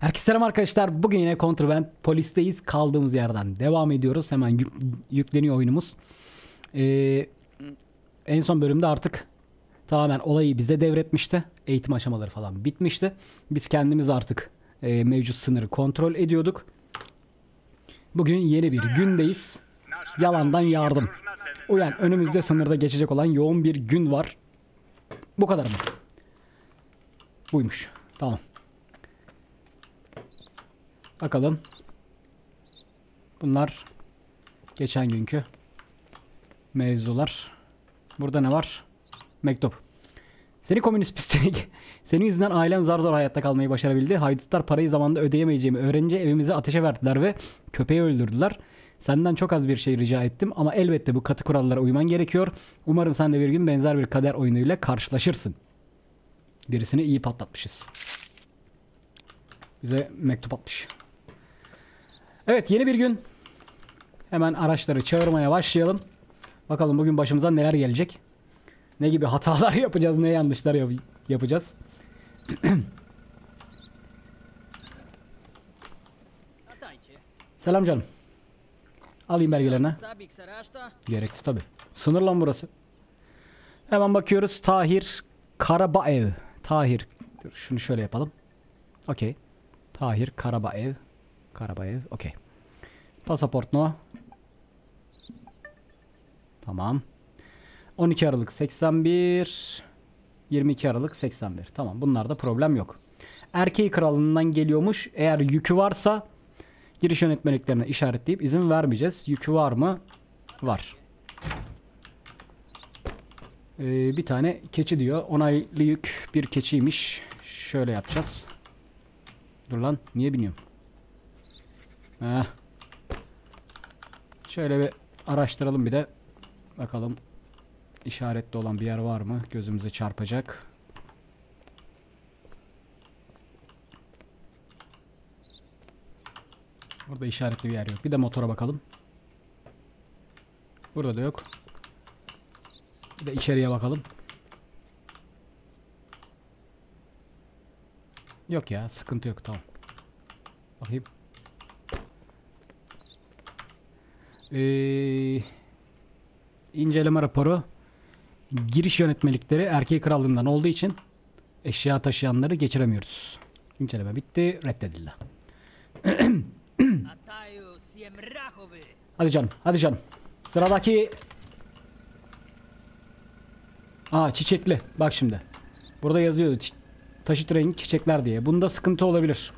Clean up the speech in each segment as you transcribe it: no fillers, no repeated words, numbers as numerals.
Herkese selam arkadaşlar. Bugün yine Contraband Police'teyiz. Kaldığımız yerden devam ediyoruz. Hemen yükleniyor oyunumuz. En son bölümde artık tamamen olayı bize devretmişti. Eğitim aşamaları falan bitmişti. Biz kendimiz artık mevcut sınırı kontrol ediyorduk. Bugün yeni bir gündeyiz. Yalandan yardım. Uyan, önümüzde sınırda geçecek olan yoğun bir gün var. Bu kadar mı? Buymuş. Tamam. Bakalım. Bunlar geçen günkü mevzular. Burada ne var? Mektup. Seni komünist pislik. Senin yüzünden ailem zar zor hayatta kalmayı başarabildi. Haydutlar parayı zamanında ödeyemeyeceğimi öğrenince evimizi ateşe verdiler ve köpeği öldürdüler. Senden çok az bir şey rica ettim ama elbette bu katı kurallara uyman gerekiyor. Umarım sen de bir gün benzer bir kader oyunuyla karşılaşırsın. Birisini iyi patlatmışız. Bize mektup atmış. Evet, yeni bir gün. Hemen araçları çağırmaya başlayalım. Bakalım bugün başımıza neler gelecek. Ne gibi hatalar yapacağız, ne yanlışlar yapacağız. Selam canım. Alayım belgelerini. Gerekli tabi. Sınır lan burası. Hemen bakıyoruz. Tahir Karabağev. Tahir. Dur, şunu şöyle yapalım. Okey. Tahir Karabağev. Karabağev. Okey. Pasaport no. Tamam. 12 Aralık 81. 22 Aralık 81. Tamam. Bunlarda problem yok. Erkeği kralından geliyormuş. Eğer yükü varsa giriş yönetmeliklerine işaretleyip izin vermeyeceğiz. Yükü var mı? Var. Bir tane keçi diyor. Onaylı yük bir keçiymiş. Şöyle yapacağız. Dur lan. Niye biniyorum? Heh. Şöyle bir araştıralım bir de. Bakalım işaretli olan bir yer var mı? Gözümüze çarpacak. Burada işaretli bir yer yok. Bir de motora bakalım. Burada da yok. Bir de içeriye bakalım. Yok ya, sıkıntı yok, tamam. Bakayım. İnceleme raporu. Giriş yönetmelikleri erkeği krallığından olduğu için eşya taşıyanları geçiremiyoruz. İnceleme bitti. Reddedildi. Hadi canım. Hadi canım. Sıradaki. Aa, çiçekli. Bak şimdi. Burada yazıyordu. Taşıt rengi çiçekler diye. Bunda sıkıntı olabilir.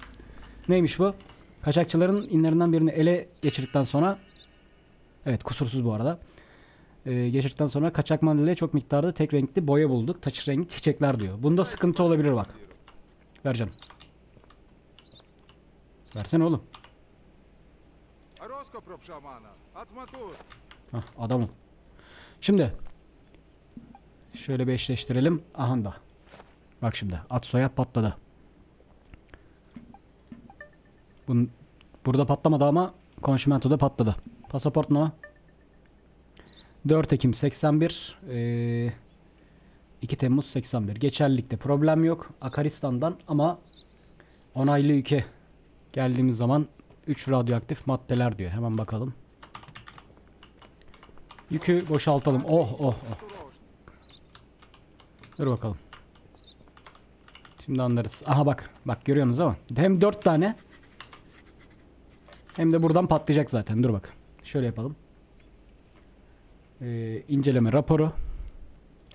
Neymiş bu? Kaçakçıların inlerinden birini ele geçirdikten sonra. Evet, kusursuz bu arada. Geçirdikten sonra kaçak mandalya çok miktarda tek renkli boya bulduk. Taşıt rengi çiçekler diyor. Bunda sıkıntı olabilir bak. Ver canım. Versene oğlum. Hah, adamım. Şimdi şöyle bir eşleştirelim. Aha da. Bak şimdi. At soyad patladı. Burada patlamadı ama Konşimento'da patladı. Pasaport no. 4 Ekim 81. 2 Temmuz 81. Geçerlilikte problem yok. Akaristan'dan ama onaylı ülke geldiğimiz zaman 3 radyoaktif maddeler diyor. Hemen bakalım. Yükü boşaltalım. Oh. Dur bakalım. Şimdi anlarız. Aha bak. Bak görüyor musunuz ama. Hem 4 tane hem de buradan patlayacak zaten. Dur bak. Şöyle yapalım. İnceleme raporu.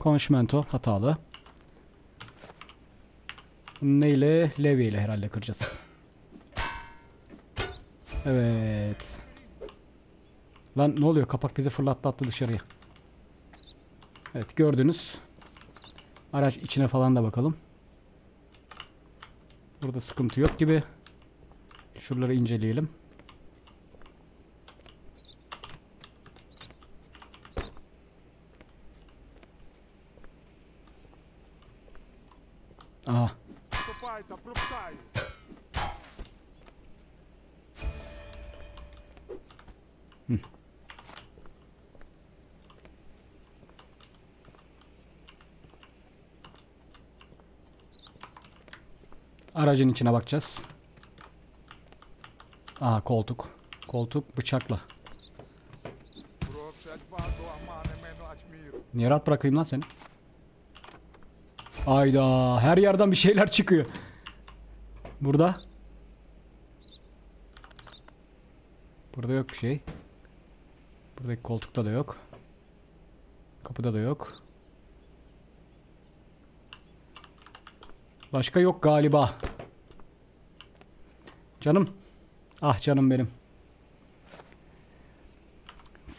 Konşimento hatalı. Neyle? Levye ile herhalde kıracağız. Evet. Lan ne oluyor? Kapak bizi fırlattı, attı dışarıya. Evet, gördünüz. Araç içine falan da bakalım. Burada sıkıntı yok gibi. Şuraları inceleyelim. Aha. Aracın içine bakacağız. Aa, koltuk. Koltuk bıçakla. Niye rahat bırakayım lan seni? Ayda, her yerden bir şeyler çıkıyor. Burada. Burada yok bir şey. Buradaki koltukta da yok. Kapıda da yok. Başka yok galiba. Canım. Ah canım benim.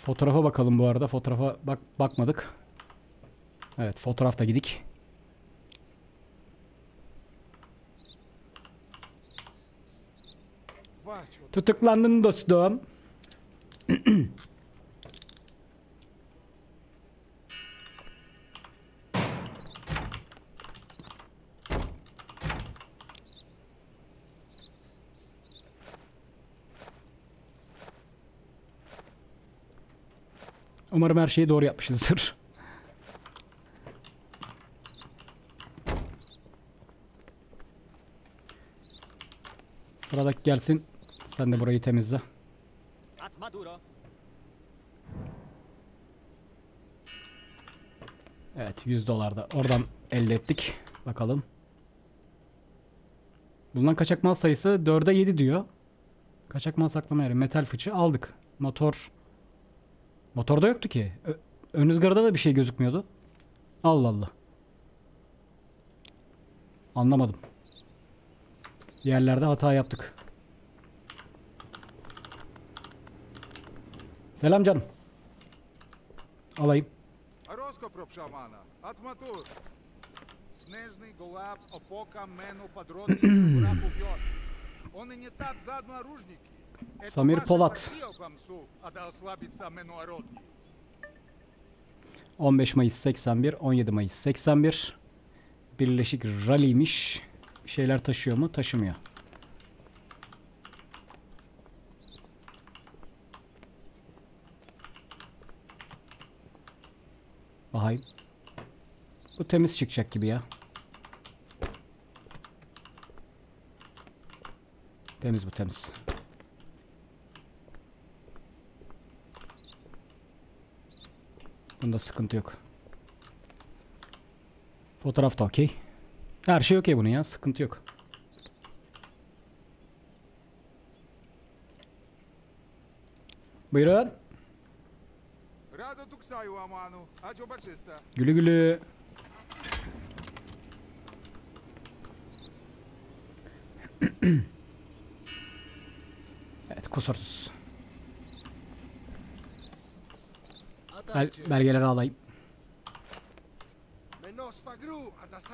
Fotoğrafa bakalım bu arada. Fotoğrafa bakmadık. Evet, fotoğrafta gidik. Tutuklandın dostum. Umarım her şeyi doğru yapmışızdır. Sıradaki gelsin. Sen de burayı temizle. Evet, 100 dolar da oradan elde ettik. Bakalım. Bulunan kaçak mal sayısı 4'e 7 diyor. Kaçak mal saklama yeri. Metal fıçı aldık. Motor. Motorda yoktu ki. Ön ızgarada da bir şey gözükmüyordu. Allah Allah. Anlamadım. Yerlerde hata yaptık. Selam canım. Alayım. Samir Polat. 15 Mayıs 81, 17 Mayıs 81. Birleşik Rally'miş. Bir şeyler taşıyor mu? Taşımıyor. Vay. Bu temiz çıkacak gibi ya. Temiz bu, temiz. Bunda sıkıntı yok. Fotoğraf da okey. Her şey okey bunun ya. Sıkıntı yok. Buyurun. Gülü gülü. Evet, kusursuz. Belgeleri alayım.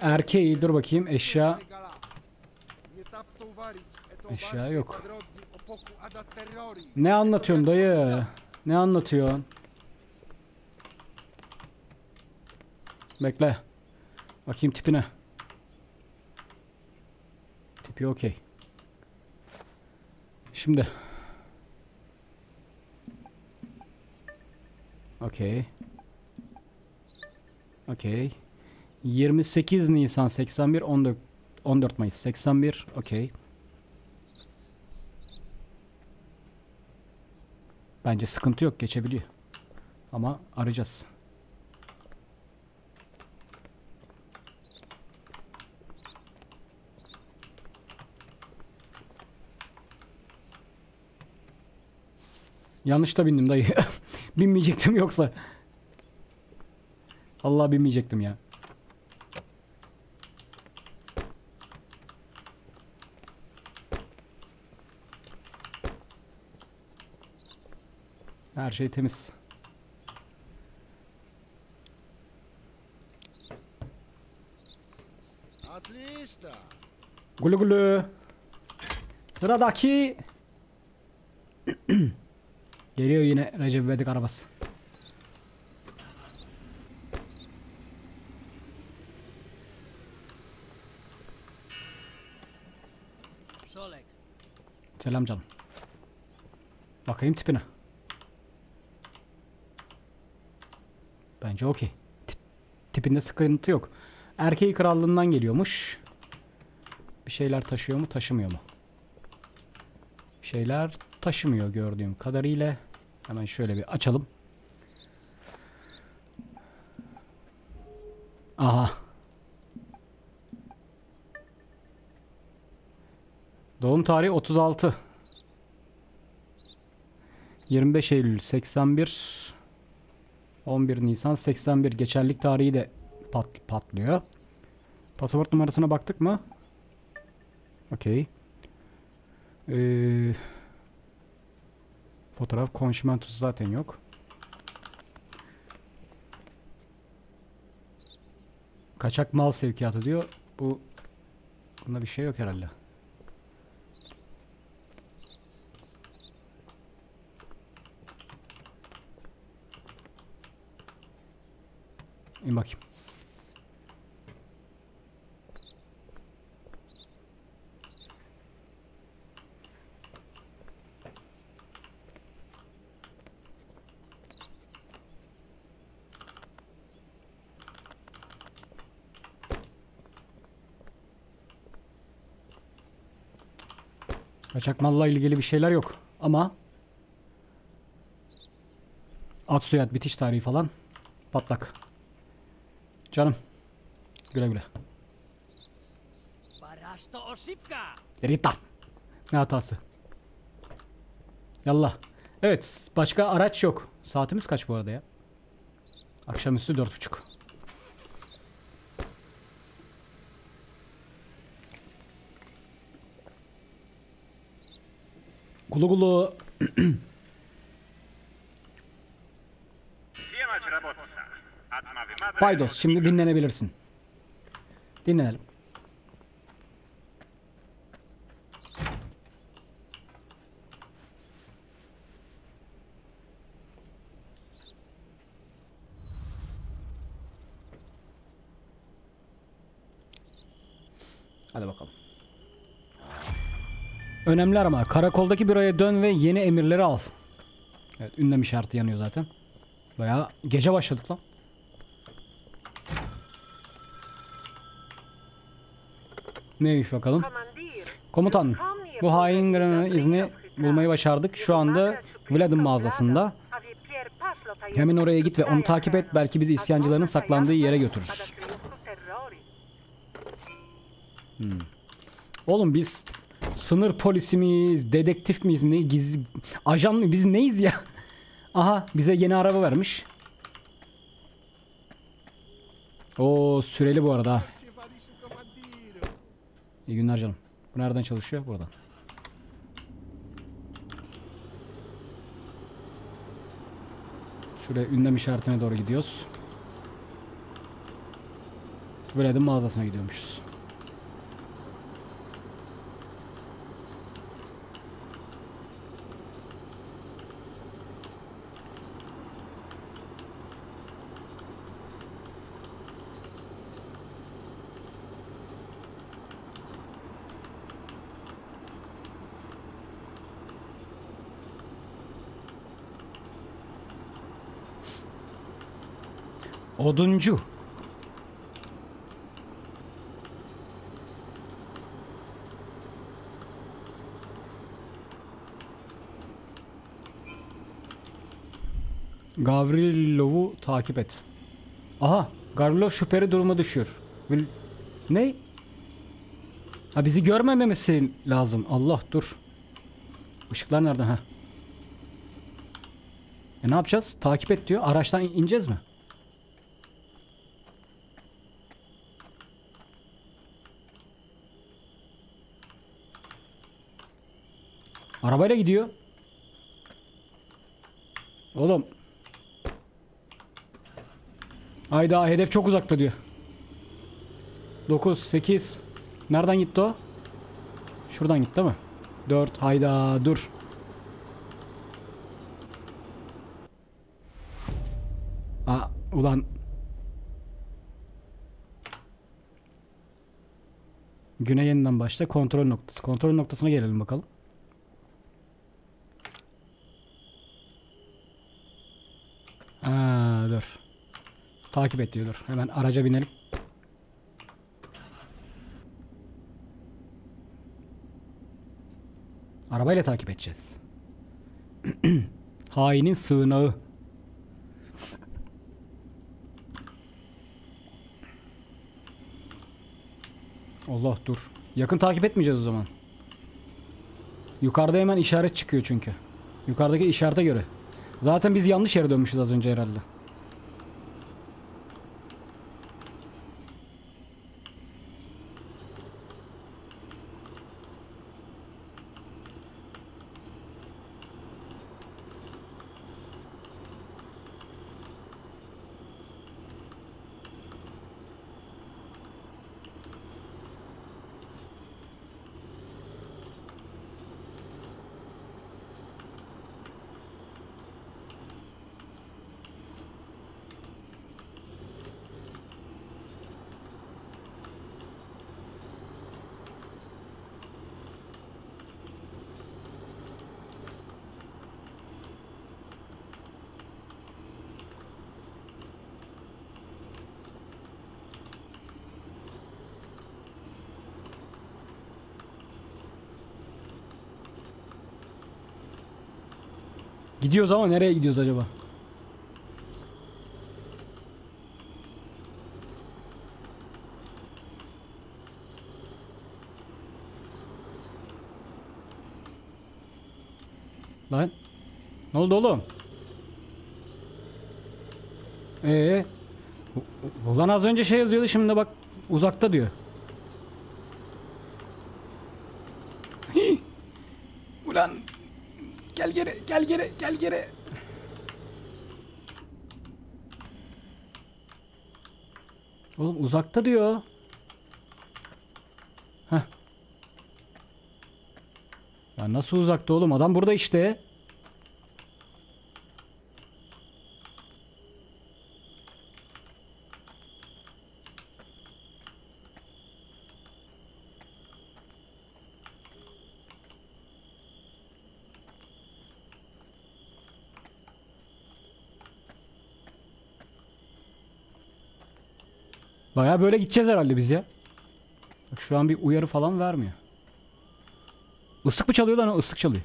Erkeği dur bakayım. Eşya. Eşya yok. Ne anlatıyorsun dayı? Ne anlatıyorsun? Bekle. Bakayım tipine. Tipi okey. Şimdi. Okey. Okey. 28 Nisan 81, 14 Mayıs 81. Okey. Bence sıkıntı yok, geçebiliyor. Ama arayacağız. Yanlış da bindim dayı. Binmeyecektim yoksa. Allah, binmeyecektim ya. Her şey temiz. Gülü gülü. Sıradaki. Geliyor yine Recep İvedik arabası. Selam canım. Bakayım tipine. Bence okey. Tipinde sıkıntı yok. Erkeği krallığından geliyormuş. Bir şeyler taşıyor mu, taşımıyor mu? şeyler taşımıyor gördüğüm kadarıyla. Hemen şöyle bir açalım. Aha. Doğum tarihi 36. 25 Eylül 81. 11 Nisan 81. Geçerlik tarihi de patlıyor. Pasaport numarasına baktık mı? Okey. Fotoğraf konşimentosu zaten yok. Kaçak mal sevkiyatı diyor. Bunda bir şey yok herhalde. İyi bakayım. Kaçak malla ilgili bir şeyler yok ama at suyat bitiş tarihi falan patlak. Canım. Güle güle. Rita. Ne hatası? Yallah. Evet. Başka araç yok. Saatimiz kaç bu arada ya? Akşamüstü 4:30. Gulu gulu. Paydos, şimdi dinlenebilirsin. Dinlenelim. Hadi bakalım. Önemli arama. Karakoldaki büroya dön ve yeni emirleri al. Evet, ünlem işareti yanıyor zaten. Bayağı gece başladık lan. Neymiş bakalım? Komutan, bu hain Garin'in izni bulmayı başardık. Şu anda Vlad'ın mağazasında. Hemen oraya git ve onu takip et. Belki bizi isyancıların saklandığı yere götürür. Oğlum biz sınır polisi miyiz? Dedektif miyiz? Ne, gizli ajan mı? Biz neyiz ya? Aha, bize yeni araba vermiş. O süreli bu arada. İyi günler canım. Bu nereden çalışıyor? Buradan. Şuraya ünlem işaretine doğru gidiyoruz. Vlad'ın mağazasına gidiyormuşuz. Oduncu. Gavrilov'u takip et. Aha, Gavrilov şüpheli duruma düşüyor. Ne? Ha, bizi görmememesi lazım. Allah dur. Işıklar nereden ha? Ne yapacağız? Takip et diyor. Araçtan ineceğiz mi? Arabayla gidiyor. Oğlum. Hayda, hedef çok uzakta diyor. 9, 8. Nereden gitti o? Şuradan gitti mi? 4. Hayda dur. Aa, ulan. Güne yeniden başla. Kontrol noktası. Kontrol noktasına gelelim bakalım. Dur. Takip et diyor, dur. Hemen araca binelim. Arabayla takip edeceğiz. Hainin sığınağı. Allah dur. Yakın takip etmeyeceğiz o zaman. Yukarıda hemen işaret çıkıyor çünkü. Yukarıdaki işarete göre. Zaten biz yanlış yere dönmüşüz az önce herhalde. Gidiyoruz ama nereye gidiyoruz acaba? Lan ne oldu oğlum? Ulan az önce şey yazıyordu, şimdi bak uzakta diyor. Ulan gel geri, gel geri, gel geri. Oğlum uzakta diyor. Heh. Ya nasıl uzakta oğlum? Adam burada işte. Bayağı böyle gideceğiz herhalde biz ya. Bak şu an bir uyarı falan vermiyor. Islık mı çalıyor lan o? Islık çalıyor.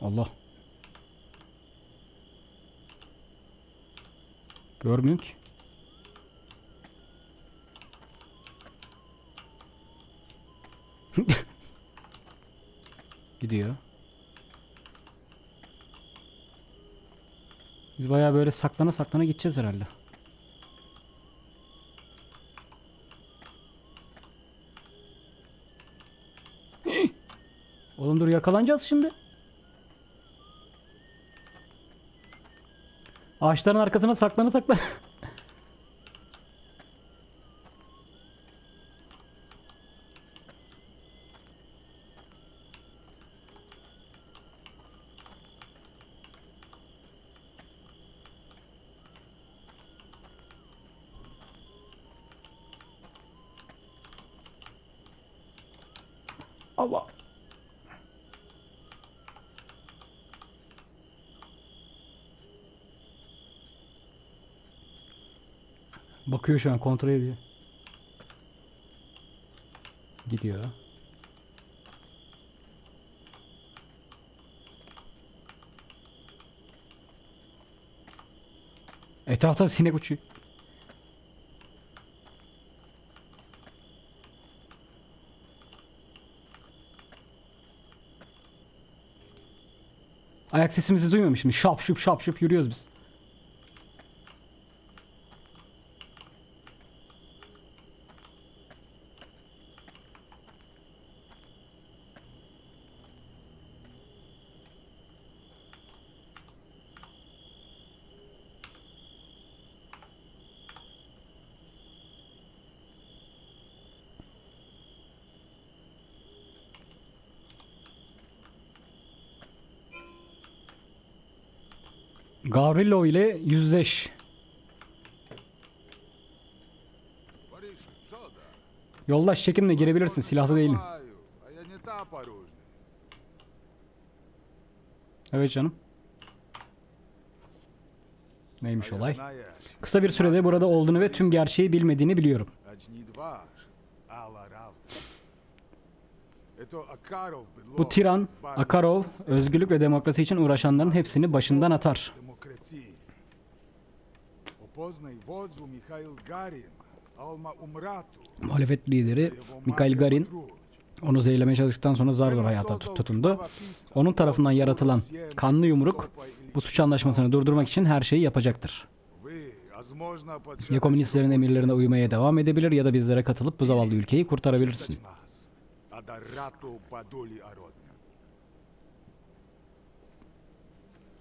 Allah. Görmüyorum ki. Gidiyor. Biz bayağı böyle saklana saklana gideceğiz herhalde. Oğlum dur, yakalanacağız şimdi. Ağaçların arkasına saklana saklana. Allah. Bakıyor şu an, kontrol ediyor. Gidiyor. Etrafta sinek uçuyor. Ayak sesimizi duymuyor mu şimdi? Şap şup şap şup yürüyoruz biz. Gavrilov ile yüzleş. Yoldaş, çekinle girebilirsin, silahlı değilim. Evet canım. Neymiş olay? Kısa bir sürede burada olduğunu ve tüm gerçeği bilmediğini biliyorum. Bu tiran, Akarov, özgürlük ve demokrasi için uğraşanların hepsini başından atar. Muhalefet lideri Mikhail Garin, onu zehirlemeye çalıştıktan sonra zar zor hayata tutundu. Onun tarafından yaratılan kanlı yumruk, bu suç anlaşmasını durdurmak için her şeyi yapacaktır. Ya komünistlerin emirlerine uymaya devam edebilir ya da bizlere katılıp bu zavallı ülkeyi kurtarabilirsin.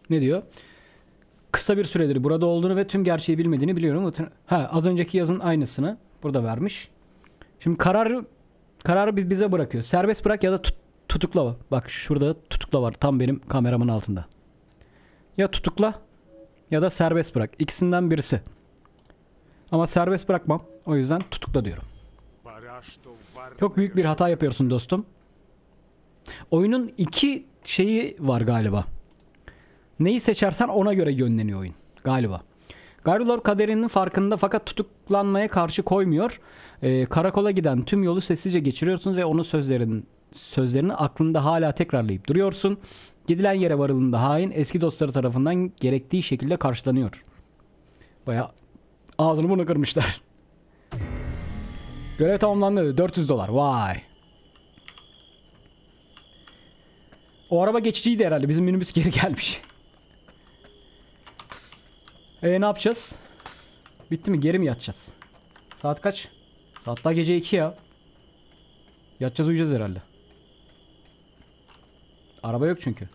Ne diyor? Kısa bir süredir burada olduğunu ve tüm gerçeği bilmediğini biliyorum. Ha, az önceki yazın aynısını burada vermiş. Şimdi kararı bize bırakıyor. Serbest bırak ya da tutukla. Bak şurada tutukla var. Tam benim kameramın altında. Ya tutukla ya da serbest bırak. İkisinden birisi. Ama serbest bırakmam. O yüzden tutukla diyorum. Çok büyük bir hata yapıyorsun dostum. Oyunun iki şeyi var galiba. Neyi seçersen ona göre yönleniyor oyun galiba. Gavrilov kaderinin farkında fakat tutuklanmaya karşı koymuyor. Karakola giden tüm yolu sessizce geçiriyorsunuz ve onun sözlerini aklında hala tekrarlayıp duruyorsun. Gidilen yere varıldığında hain eski dostları tarafından gerektiği şekilde karşılanıyor. Bayağı ağzını bunu kırmışlar. Görev tamamlandı. 400 dolar. Vay. O araba geçiciydi herhalde. Bizim minibüs geri gelmiş. Ne yapacağız? Bitti mi? Geri mi yatacağız? Saat kaç? Saat daha gece 2 ya. Yatacağız, uyuyacağız herhalde. Araba yok çünkü.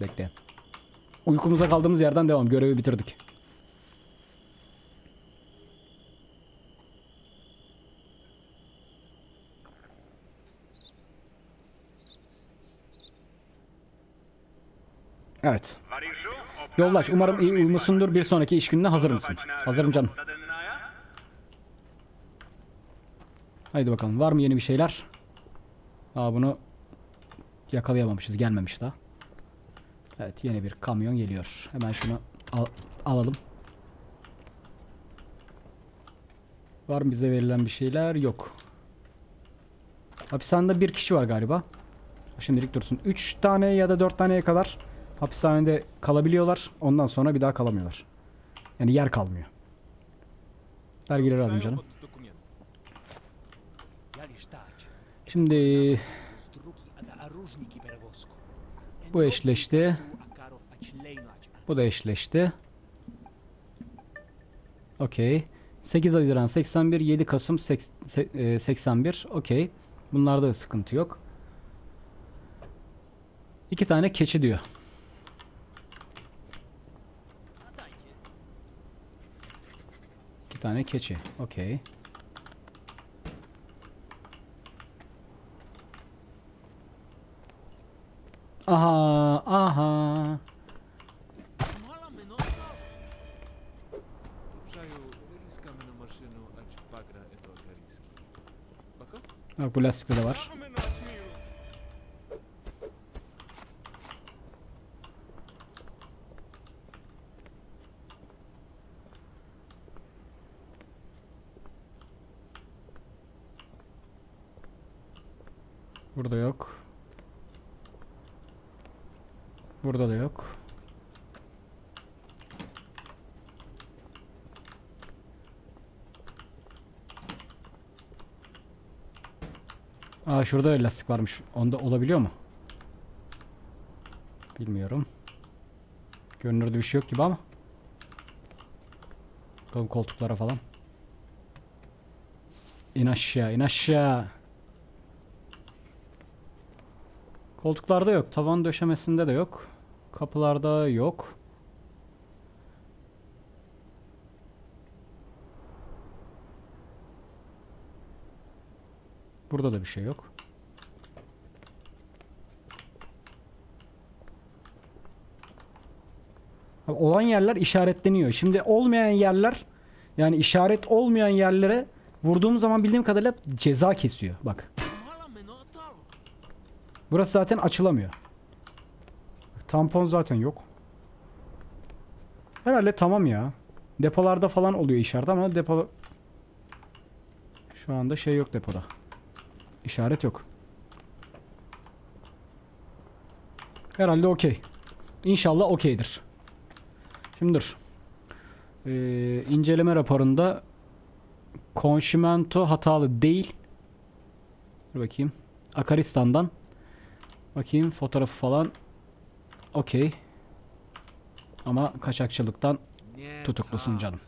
Bekleyin. Uykumuza kaldığımız yerden devam. Görevi bitirdik. Evet. Yoldaş, umarım iyi uyumuşsundur. Bir sonraki iş gününe hazır mısın? Hazırım canım. Haydi bakalım. Var mı yeni bir şeyler? Aa, bunu yakalayamamışız. Gelmemiş daha. Evet, yeni bir kamyon geliyor. Hemen şunu alalım. Var mı bize verilen bir şeyler? Yok. Hapishanede bir kişi var galiba. Şimdilik dursun. 3 tane ya da 4 taneye kadar hapishanede kalabiliyorlar. Ondan sonra bir daha kalamıyorlar. Yani yer kalmıyor. Belgeleri alayım canım. Şimdi bu eşleşti. Bu da eşleşti. Okey. 8 Haziran 81, 7 Kasım 81. Okey. Bunlarda da sıkıntı yok. 2 tane keçi diyor. Tane keçi. Okey. Aha, aha. Bak, bu lastikte de var. Burada yok. Burada da yok. Aa, şurada lastik varmış. Onda olabiliyor mu? Bilmiyorum. Görünürde bir şey yok gibi ama. Bakalım koltuklara falan. İn aşağı, in aşağı. Koltuklarda yok. Tavan döşemesinde de yok. Kapılarda yok. Burada da bir şey yok. Olan yerler işaretleniyor. Şimdi olmayan yerler, yani işaret olmayan yerlere vurduğum zaman bildiğim kadarıyla ceza kesiyor. Bak. Burası zaten açılamıyor. Tampon zaten yok. Herhalde tamam ya. Depolarda falan oluyor işaret ama depo... Şu anda şey yok depoda. İşaret yok. Herhalde okey. İnşallah okeydir. Şimdi dur. İnceleme raporunda Konşimento hatalı değil. Dur bakayım. Akaristan'dan. Bakayım fotoğrafı falan. Okey. Ama kaçakçılıktan tutuklusun canım.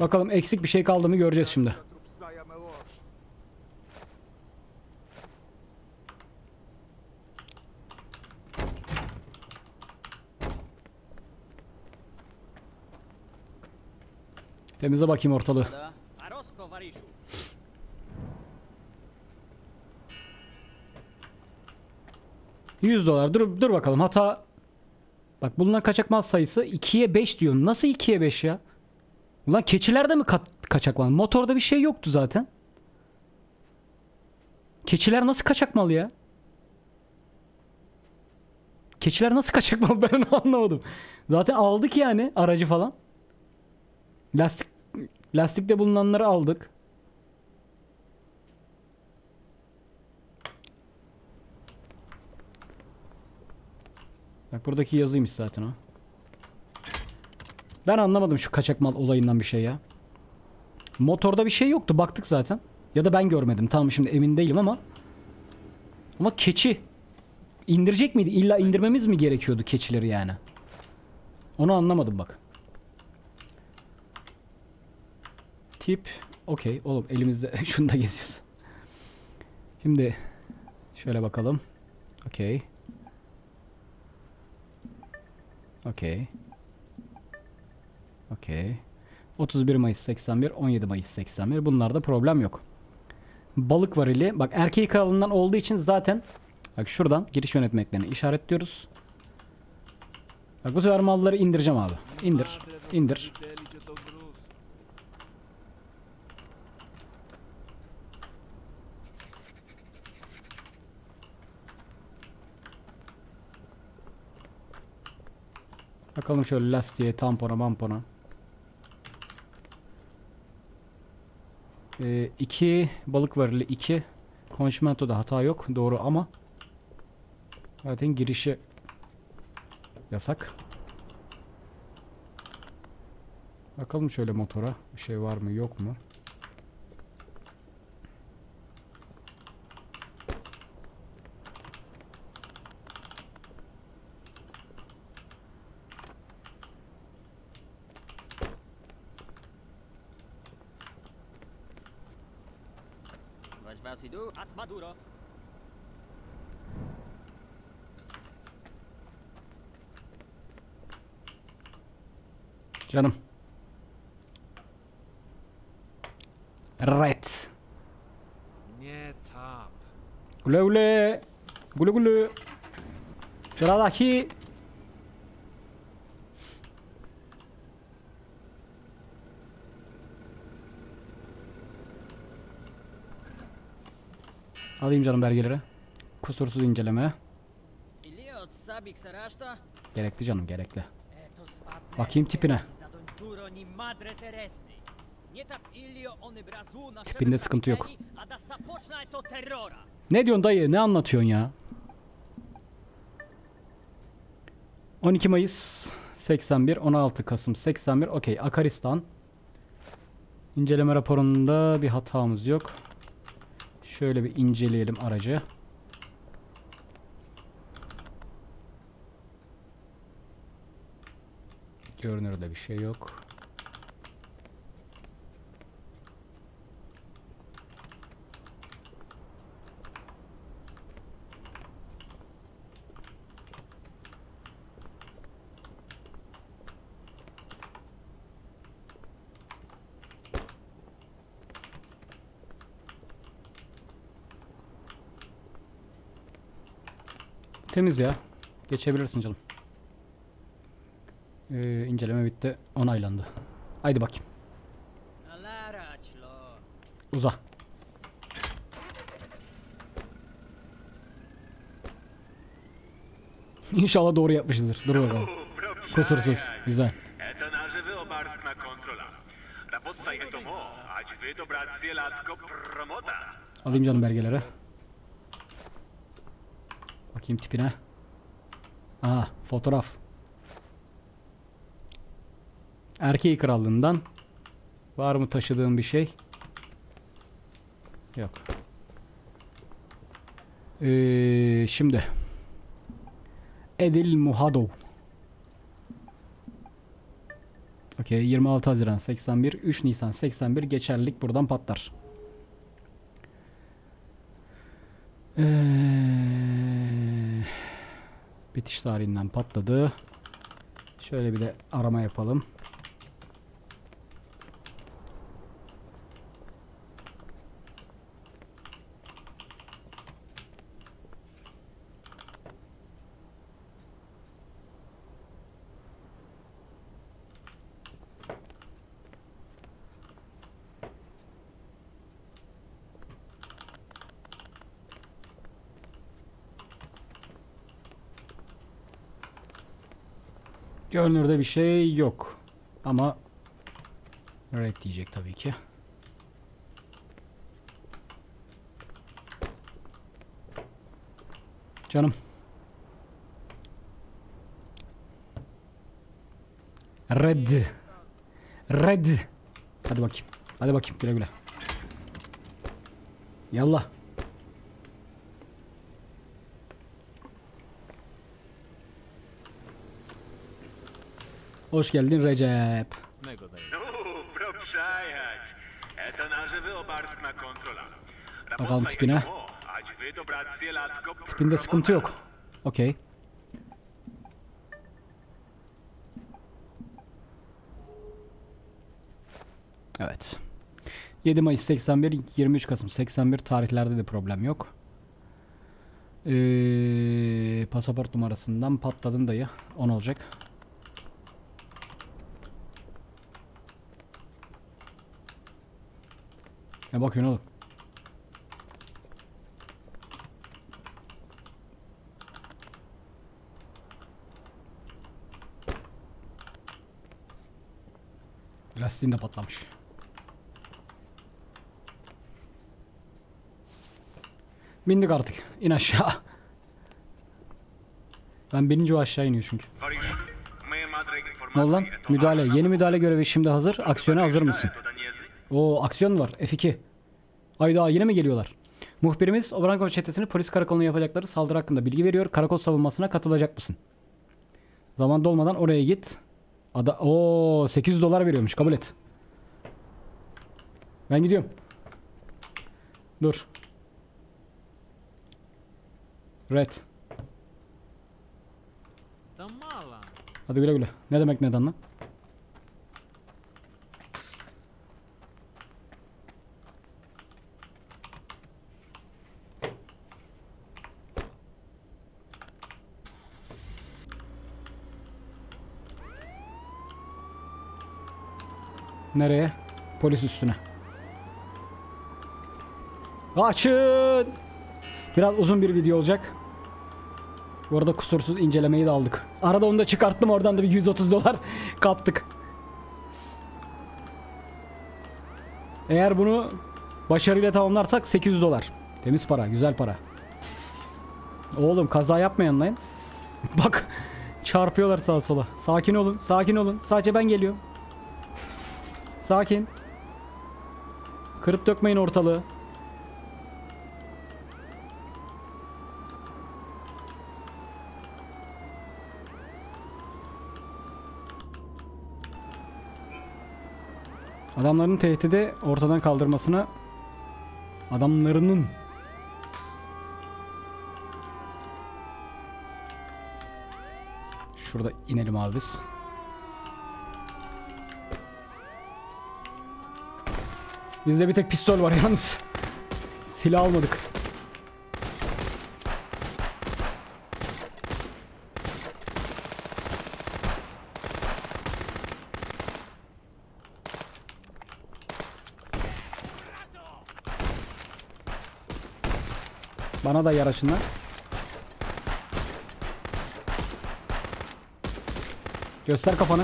Bakalım eksik bir şey kaldı mı göreceğiz şimdi. Temize bakayım ortalığı. $100. Dur bakalım hata. Bak bulunan kaçak mal sayısı 2'ye 5 diyor. Nasıl 2'ye 5 ya? Ulan keçilerde mi kaçak mal? Motorda bir şey yoktu zaten. Keçiler nasıl kaçak mal ya? Keçiler nasıl kaçak mal ben onu anlamadım. Zaten aldık yani aracı falan. Lastikte bulunanları aldık. Bak buradaki yazıymış zaten o. Ben anlamadım şu kaçak mal olayından bir şey ya. Motorda bir şey yoktu. Baktık zaten. Ya da ben görmedim. Tamam şimdi emin değilim ama. Ama keçi. İndirecek miydi? İlla indirmemiz mi gerekiyordu keçileri yani? Onu anlamadım bak. Tip. Okey. Oğlum elimizde şunu da geziyoruz. Şimdi. Şöyle bakalım. Okey. Okey. Okey. 31 Mayıs 81, 17 Mayıs 81. Bunlarda problem yok. Balık varili. Bak erkeği kralından olduğu için zaten bak şuradan giriş yönetmeklerini işaretliyoruz. Bak bu sefer malları indireceğim abi. İndir. İndir. Bakalım şöyle lastiğe, tampona, mampona. 2 balık varili 2. Konşimento'da hata yok. Doğru ama zaten girişi yasak. Bakalım şöyle motora. Bir şey var mı yok mu? Canım. Evet. Güle güle. Güle güle. Sıradaki. Alayım canım belgeleri. Kusursuz inceleme. Gerekli canım gerekli. Bakayım tipine. Tipinde sıkıntı yok. Ne diyorsun dayı? Ne anlatıyorsun ya? 12 Mayıs 81, 16 Kasım 81. Okey, Akaristan. İnceleme raporunda bir hatamız yok. Şöyle bir inceleyelim aracı. Görünürde bir şey yok. Temiz ya. Geçebilirsin canım. İnceleme bitti. Onaylandı. Haydi bakayım. Uza. İnşallah doğru yapmışızdır. Dur bakalım. Kusursuz. Güzel. Alayım canım belgelere. Bakayım tipine. Aha, fotoğraf. Erkeği krallığından. Var mı taşıdığım bir şey? Yok. Şimdi. Edil Muhadov. Okey. 26 Haziran 81. 3 Nisan 81. Geçerlilik buradan patlar. Bitiş tarihinden patladı. Şöyle bir de arama yapalım. Görünürde bir şey yok. Ama red diyecek tabii ki. Canım. Red. Red. Hadi bakayım. Hadi bakayım. Güle güle. Yallah. Hoş geldin Recep. Bakalım tipine. Tipinde sıkıntı yok. Okey. Evet. 7 Mayıs 81, 23 Kasım 81 tarihlerde de problem yok. Pasaport numarasından patladın dayı. 10 olacak. Ne bakıyorsun oğlum? Lastiğin de patlamış. Bindik artık. İn aşağı. Ben binince o aşağı iniyor çünkü. Ne oldu lan? Müdahale. Yeni müdahale görevi şimdi hazır. Aksiyona hazır mısın? O aksiyon var. F2. Ay daha yine mi geliyorlar? Muhbirimiz Obrenkov çetesini polis karakoluna yapacakları saldırı hakkında bilgi veriyor. Karakol savunmasına katılacak mısın? Zaman dolmadan oraya git. O 800 dolar veriyormuş. Kabul et. Ben gidiyorum. Dur. Red. Hadi güle güle. Ne demek neden lan? Nereye? Polis üstüne. Açın. Biraz uzun bir video olacak. Bu arada kusursuz incelemeyi de aldık. Arada onu da çıkarttım. Oradan da bir 130 dolar kaptık. Eğer bunu başarıyla tamamlarsak 800 dolar. Temiz para. Güzel para. Oğlum kaza yapmayın lan. Bak çarpıyorlar sağa sola. Sakin olun. Sakin olun. Sadece ben geliyorum. Sakin. Kırıp dökmeyin ortalığı. Adamların tehdidi ortadan kaldırmasına adamlarının. Şurada inelim abi biz. Bizde bir tek pistol var yalnız. Silah almadık. Bana da yaraşınlar. Göster kafanı.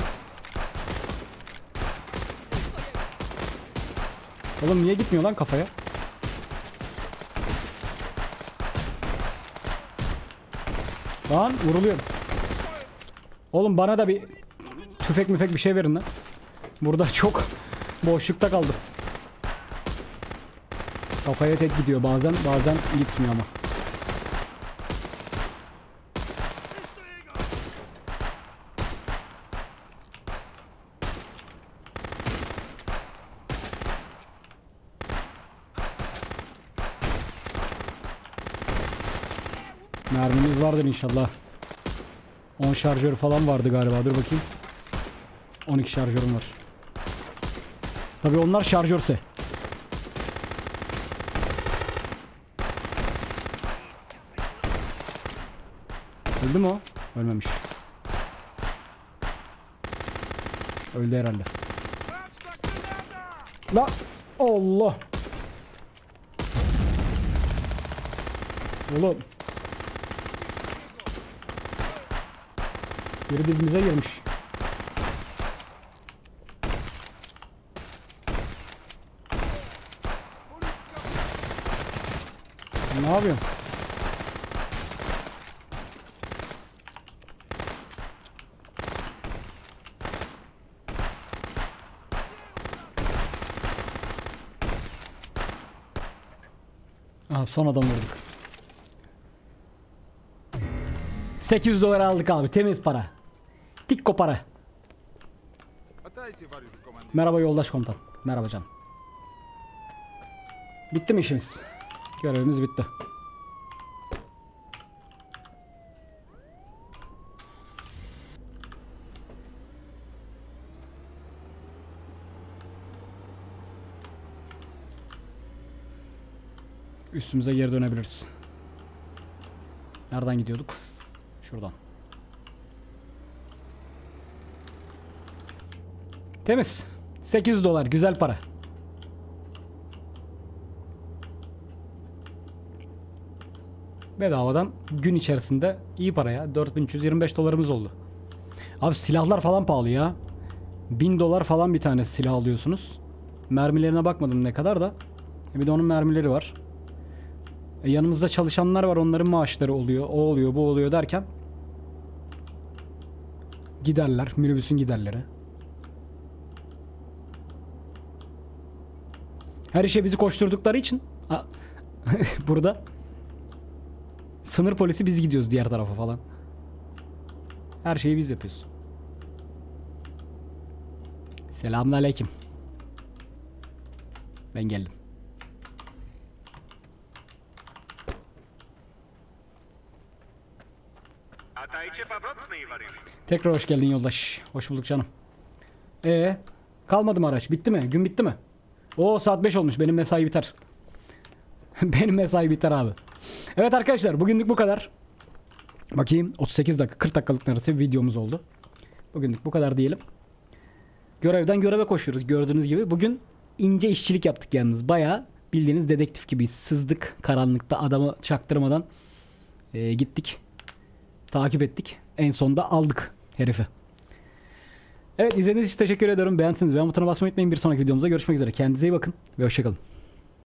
Oğlum niye gitmiyor lan kafaya? Lan vuruluyorum. Oğlum bana da bir tüfek müfek bir şey verin lan. Burada çok boşlukta kaldım. Kafaya tek gidiyor bazen, bazen gitmiyor ama. Mermimiz vardır inşallah. 10 şarjör falan vardı galiba. Dur bakayım. 12 şarjörüm var. Tabii onlar şarjörse. Öldü mü o? Ölmemiş. Öldü herhalde. La Allah. Oğlum. Biri dibimize girmiş. Ne yapıyorsun? Aha, son adam vurduk. $800 aldık abi, temiz para. Tikko para. Merhaba yoldaş komutan. Merhaba canım. Bitti mi işimiz? Görevimiz bitti. Üstümüze geri dönebiliriz. Nereden gidiyorduk? Şuradan. Temiz. $800 güzel para. Bedavadan gün içerisinde iyi paraya $4325 oldu. Abi silahlar falan pahalı ya. $1000 falan bir tane silah alıyorsunuz. Mermilerine bakmadım ne kadar da. Bir de onun mermileri var. Yanımızda çalışanlar var, onların maaşları oluyor, o oluyor, bu oluyor derken giderler, minibüsün giderleri. Her işe bizi koşturdukları için burada sınır polisi, biz gidiyoruz diğer tarafa falan. Her şeyi biz yapıyoruz. Selamünaleyküm. Ben geldim. Tekrar hoş geldin yoldaş. Hoş bulduk canım. Kalmadı mı araç? Bitti mi? Gün bitti mi? Oo, saat 5 olmuş. Benim mesai biter. Benim mesai biter abi. Evet arkadaşlar, bugünlük bu kadar. Bakayım, 38 dakika 40 dakikalık arası bir videomuz oldu. Bugünlük bu kadar diyelim. Görevden göreve koşuyoruz gördüğünüz gibi. Bugün ince işçilik yaptık yalnız. Bayağı bildiğiniz dedektif gibi sızdık karanlıkta, adamı çaktırmadan gittik. Takip ettik. En sonunda aldık herifi. Evet, izlediğiniz için teşekkür ederim. Beğendiyseniz beğen butonuna basmayı unutmayın. Bir sonraki videomuzda görüşmek üzere. Kendinize iyi bakın ve hoşçakalın.